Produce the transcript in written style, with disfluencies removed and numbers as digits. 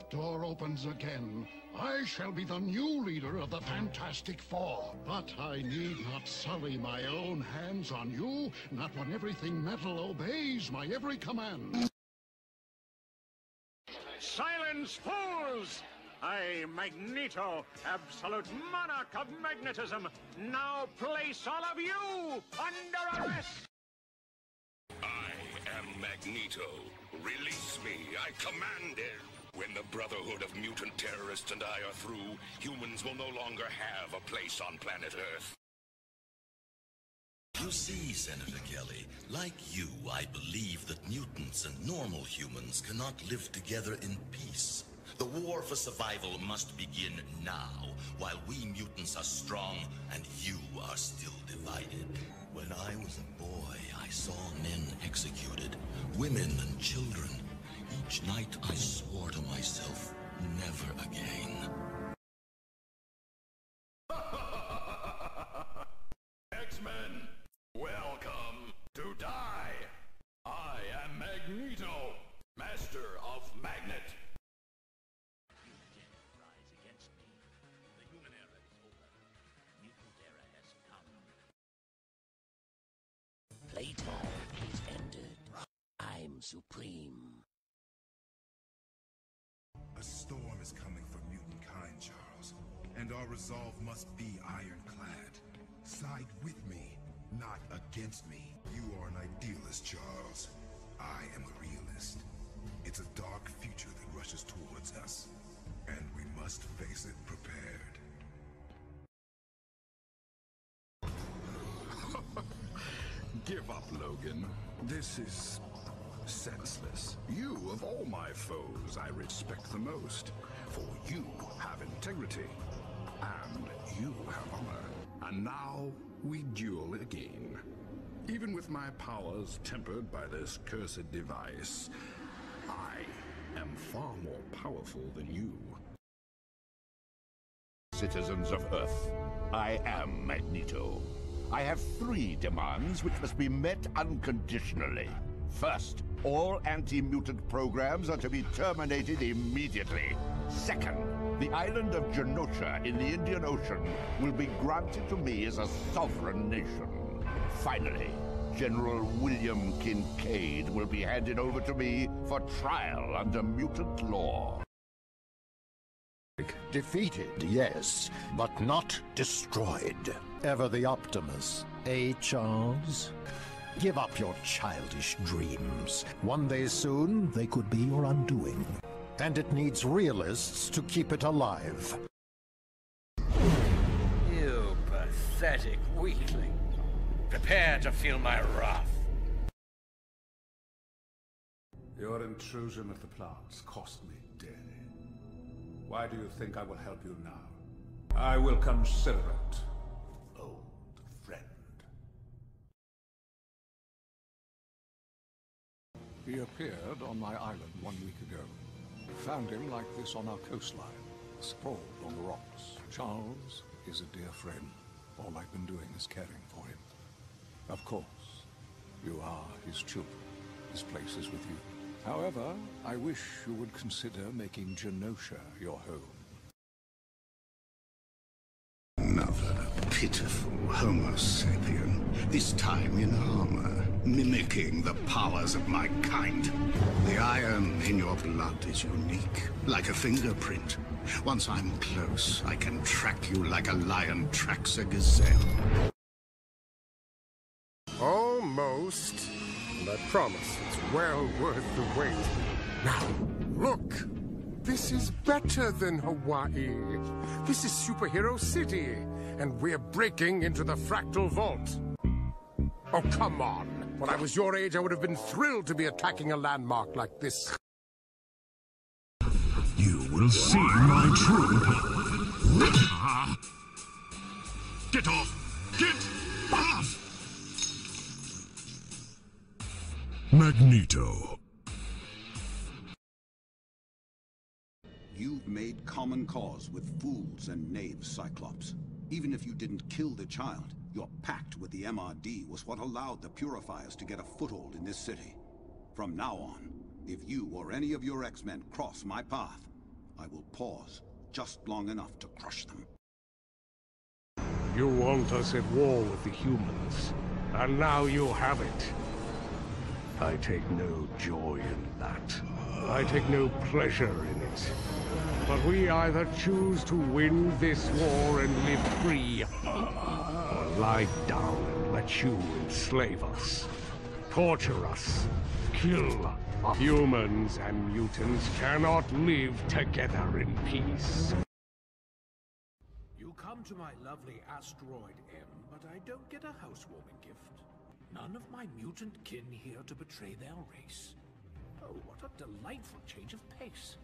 that door opens again, I shall be the new leader of the Fantastic Four. But I need not sully my own hands on you, not when everything metal obeys my every command. Silence, fools! I, Magneto, absolute monarch of magnetism, now place all of you under arrest! I am Magneto. Release me, I command it. When the Brotherhood of Mutant Terrorists and I are through, humans will no longer have a place on planet Earth. You see, Senator Kelly, like you, I believe that mutants and normal humans cannot live together in peace. The war for survival must begin now, while we mutants are strong and you are still divided. When I was a boy, I saw men executed, women and children. Each night I swore to myself, never again. X-Men, welcome to die. I am Magneto, master of magnet. Playtime is ended. I'm supreme. A storm is coming for mutankind, Charles, and our resolve must be ironclad. Side with me, not against me. You are an idealist, Charles. I am a realist. It's a dark future that rushes towards us, and we must face it prepared. Give up, Logan. This is senseless. You, of all my foes, I respect the most, for you have integrity, and you have honor. And now we duel again. Even with my powers tempered by this cursed device, I am far more powerful than you. Citizens of Earth, I am Magneto. I have three demands which must be met unconditionally. First, all anti-mutant programs are to be terminated immediately. Second, the island of Genosha in the Indian Ocean will be granted to me as a sovereign nation. Finally, General William Kincaid will be handed over to me for trial under mutant law. Defeated, yes, but not destroyed. Ever the optimist, eh, Charles? Give up your childish dreams. One day soon, they could be your undoing. And it needs realists to keep it alive. You pathetic weakling. Prepare to feel my wrath. Your intrusion of the plants cost me dearly. Why do you think I will help you now? I will consider it, old friend. He appeared on my island 1 week ago. Found him like this on our coastline, sprawled on the rocks. Charles is a dear friend. All I've been doing is caring for him. Of course, you are his children. His place is with you. However, I wish you would consider making Genosha your home. Another pitiful Homo sapien, this time in armor, mimicking the powers of my kind. The iron in your blood is unique, like a fingerprint. Once I'm close, I can track you like a lion tracks a gazelle. Almost. I promise it's well worth the wait. Now, look! This is better than Hawaii. This is Superhero City, and we're breaking into the Fractal Vault. Oh, come on! When I was your age, I would have been thrilled to be attacking a landmark like this. You will see my true power. Get off! Get off! Magneto. You've made common cause with fools and knaves, Cyclops. Even if you didn't kill the child, your pact with the MRD was what allowed the purifiers to get a foothold in this city. From now on, if you or any of your X-Men cross my path, I will pause just long enough to crush them. You want us at war with the humans, and now you have it. I take no joy in that. I take no pleasure in it. But we either choose to win this war and live free, or lie down and let you enslave us, torture us, kill us. Humans and mutants cannot live together in peace. You come to my lovely asteroid, M, but I don't get a housewarming gift. None of my mutant kin here to betray their race. Oh, what a delightful change of pace.